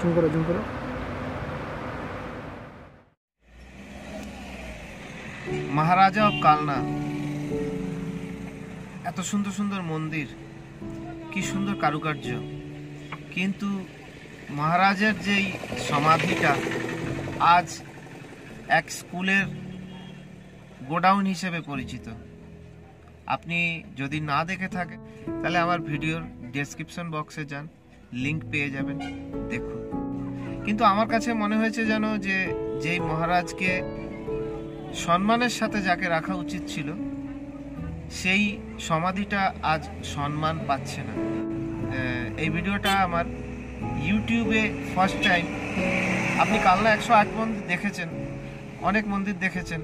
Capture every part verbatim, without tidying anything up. Zoom করো zoom করো মহারাজা of Kalna. এত সুন্দর সুন্দর মন্দির, কি সুন্দর কারুকার্য, কিন্তু মহারাজার যেই সমাধিটা আজ এক স্কুলের গোডাউন হিসেবে পরিচিত। আপনি যদি না দেখে থাকেন তাহলে আমার ভিডিওর ডেসক্রিপশন বক্সে যান, লিঙ্ক পেয়ে যাবেন, দেখুন। কিন্তু আমার কাছে মনে হয়েছে যেন যে যেই মহারাজকে সম্মানের সাথে যাকে রাখা উচিত ছিল সেই সমাধিটা আজ সম্মান পাচ্ছে না। এই ভিডিওটা আমার ইউটিউবে ফার্স্ট টাইম। আপনি কালনা একশো আট মন্দির দেখেছেন, অনেক মন্দির দেখেছেন,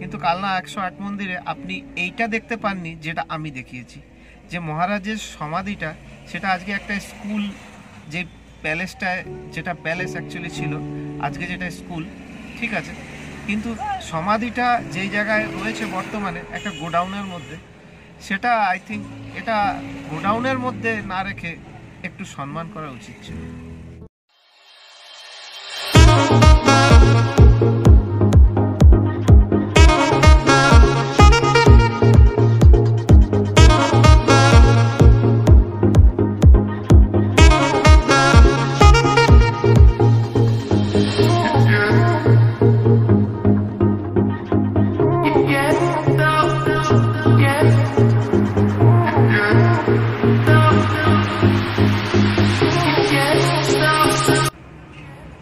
কিন্তু কালনা একশো আট মন্দিরে আপনি এইটা দেখতে পাননি যেটা আমি দেখিয়েছি, যে মহারাজের সমাধিটা সেটা আজকে একটা স্কুল, যে প্যালেসটায় যেটা প্যালেস অ্যাকচুয়ালি ছিল, আজকে যেটা স্কুল, ঠিক আছে, কিন্তু সমাধিটা যেই জায়গায় রয়েছে বর্তমানে একটা গোডাউনের মধ্যে, সেটা আই থিঙ্ক এটা গোডাউনের মধ্যে না রেখে একটু সম্মান করা উচিত ছিল।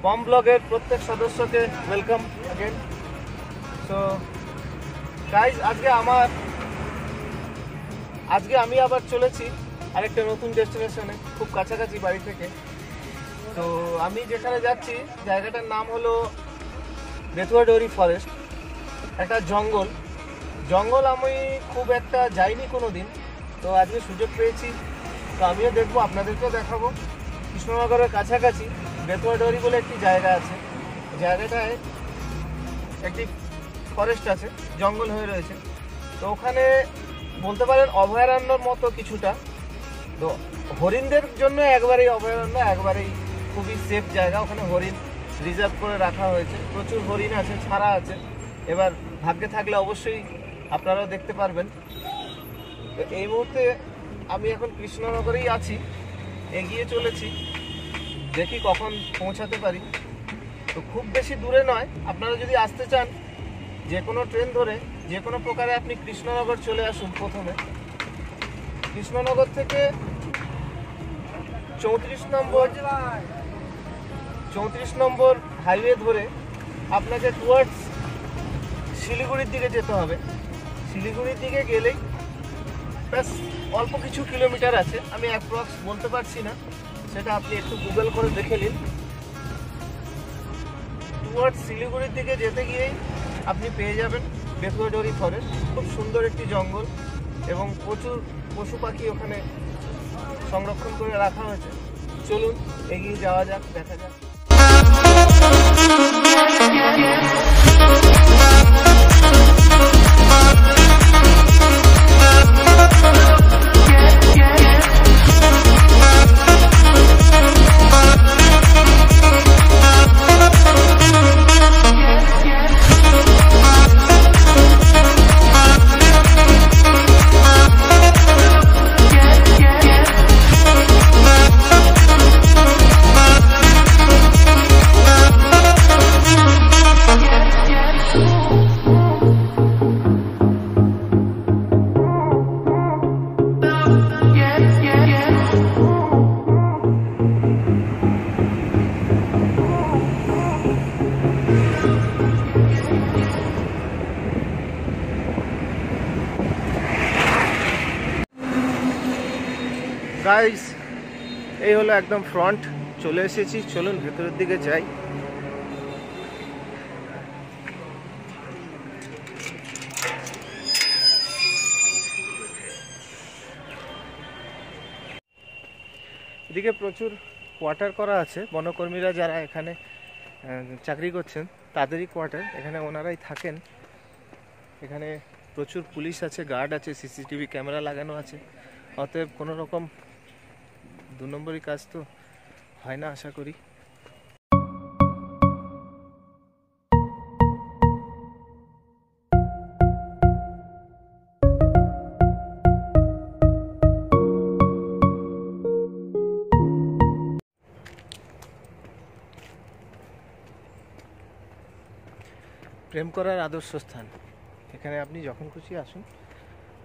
पॉम ब्लॉगर प्रत्येक सदस्य के वेलकम अगेन। सो गाइज आज के आमार आज के आमी आबार चलेছি আরেকটা নতুন ডেস্টিনেশনে, খুব কাছাকাছি বাড়ি থেকে। তো আমি যেখানে যাচ্ছি জায়গাটার নাম হলো বেতুয়াডহরি ফরেস্ট, একটা জঙ্গল। জঙ্গল আমি খুব একটা যাইনি কোনো দিন, তো আজকে সুযোগ পেয়েছি, তো আমিও দেখবো, আপনাদেরকেও দেখাবো। কৃষ্ণনগরের কাছাকাছি বেতুয়াডহরি বলে একটি জায়গা আছে, জায়গাটায় একটি ফরেস্ট আছে, জঙ্গল হয়ে রয়েছে। তো ওখানে বলতে পারেন অভয়ারণ্যর মতো কিছুটা, তো হরিণদের জন্য একবারেই অভয়ারণ্য, একবারেই খুবই সেফ জায়গা। ওখানে হরিণ রিজার্ভ করে রাখা হয়েছে, প্রচুর হরিণ আছে, ছাড়া আছে। এবার ভাগ্যে থাকলে অবশ্যই আপনারাও দেখতে পারবেন। তো এই মুহূর্তে আমি এখন কৃষ্ণনগরেই আছি, এগিয়ে চলেছি, দেখি কখন পৌঁছাতে পারি। তো খুব বেশি দূরে নয়, আপনারা যদি আসতে চান যে কোনো ট্রেন ধরে যে কোনো প্রকারে আপনি কৃষ্ণনগর চলে আসুন। প্রথমে কৃষ্ণনগর থেকে চৌত্রিশ নম্বর চৌত্রিশ নম্বর হাইওয়ে ধরে আপনাকে টুয়ার্ডস শিলিগুড়ির দিকে যেতে হবে। শিলিগুড়ির দিকে গেলেই ব্যাস অল্প কিছু কিলোমিটার আছে, আমি অ্যাপ্রক্স বলতে পারছি না, সেটা আপনি একটু গুগল করে দেখে নিন। টুয়ার্ড শিলিগুড়ির দিকে যেতে গিয়েই আপনি পেয়ে যাবেন বেতুয়াডহরি ফরেস্ট। খুব সুন্দর একটি জঙ্গল এবং প্রচুর পশু পাখি ওখানে সংরক্ষণ করে রাখা হয়েছে। চলুন এগিয়ে যাওয়া যাক, দেখা যাক। গাইস এই হলো একদম ফ্রন্ট, চলে এসেছি, চলুন ভেতরের দিকে যাই। এদিকে প্রচুর কোয়ার্টার করা আছে, বনকর্মীরা যারা এখানে চাকরি করছেন তাদেরই কোয়ার্টার, এখানে ওনারাই থাকেন। এখানে প্রচুর পুলিশ আছে, গার্ড আছে, সিসিটিভি ক্যামেরা লাগানো আছে, অতএব কোনো রকম দু নম্বরই কাজ তো হয় না আশা করি। প্রেম করার আদর্শ স্থান। এখানে আপনি যখন খুশি আসুন,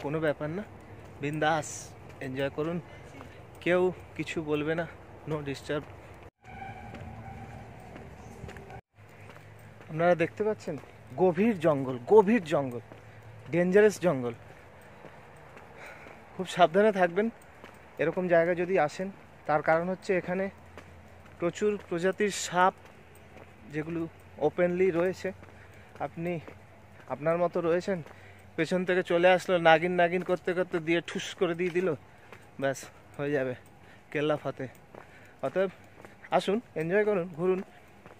কোনো ব্যাপার না, বিন্দাস এনজয় করুন, কেউ কিছু বলবে না, নো ডিস্টার্ব। আপনারা দেখতে পাচ্ছেন গভীর জঙ্গল, গভীর জঙ্গল, ডেঞ্জারাস জঙ্গল। খুব সাবধানে থাকবেন এরকম জায়গা যদি আসেন, তার কারণ হচ্ছে এখানে প্রচুর প্রজাতির সাপ যেগুলো ওপেনলি রয়েছে। আপনি আপনার মতো রয়েছেন, পেছন থেকে চলে আসলো, নাগিন নাগিন করতে করতে দিয়ে ঠুস করে দিয়ে দিল, ব্যাস হয়ে যাবে কেল্লা ফাতে। অতএব আসুন, এনজয় করুন, ঘুরুন।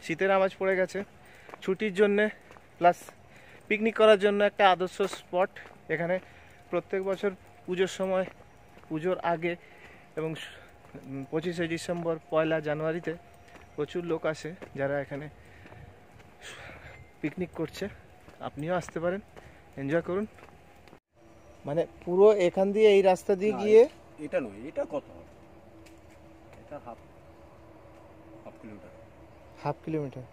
শীতের আমেজ পড়ে গেছে, ছুটির জন্যে প্লাস পিকনিক করার জন্য একটা আদর্শ স্পট। এখানে প্রত্যেক বছর পুজোর সময়, পুজোর আগে এবং পঁচিশে ডিসেম্বর পয়লা জানুয়ারিতে প্রচুর লোক আসে যারা এখানে পিকনিক করছে। আপনিও আসতে পারেন, এনজয় করুন। মানে পুরো এখান দিয়ে এই রাস্তা দিয়ে গিয়ে, এটা নয়, এটা কত, এটা half half kilometre, half kilometre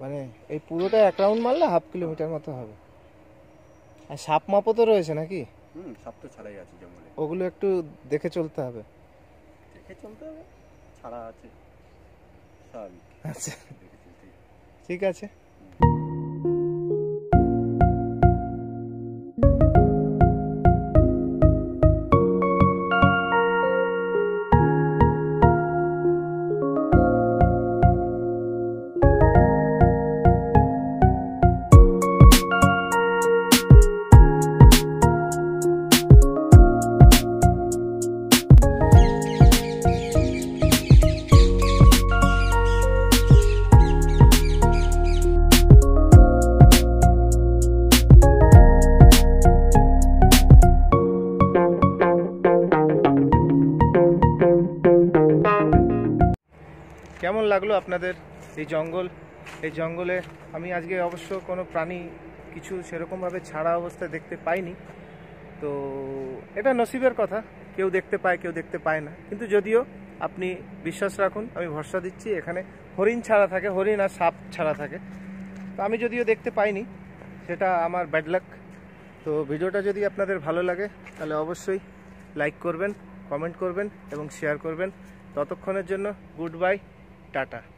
মানে এই পুরোটা এক রাউন্ড মারলে হাফ কিলোমিটার মতো হবে। আর সাপ মাপও তো রয়েছে নাকি? হুম, সাপ তো ছাড়াই আছে জঙ্গলে, ওগুলো একটু দেখে চলতে হবে, দেখে চলতে হবে, ছাড়া আছে স্বাভাবিক। আচ্ছা ঠিক আছে। কেমন লাগলো আপনাদের এই জঙ্গল? এই জঙ্গলে আমি আজকে অবশ্য কোনো প্রাণী কিছু সেরকমভাবে ছাড়া অবস্থায় দেখতে পাইনি, তো এটা নসিবের কথা, কেউ দেখতে পায় কেউ দেখতে পায় না। কিন্তু যদিও আপনি বিশ্বাস রাখুন, আমি ভরসা দিচ্ছি এখানে হরিণ ছাড়া থাকে, হরিণ আর সাপ ছাড়া থাকে। তো আমি যদিও দেখতে পাইনি, সেটা আমার ব্যাড লাক। তো ভিডিওটা যদি আপনাদের ভালো লাগে তাহলে অবশ্যই লাইক করবেন, কমেন্ট করবেন এবং শেয়ার করবেন। ততক্ষণের জন্য গুড বাই, টাটা।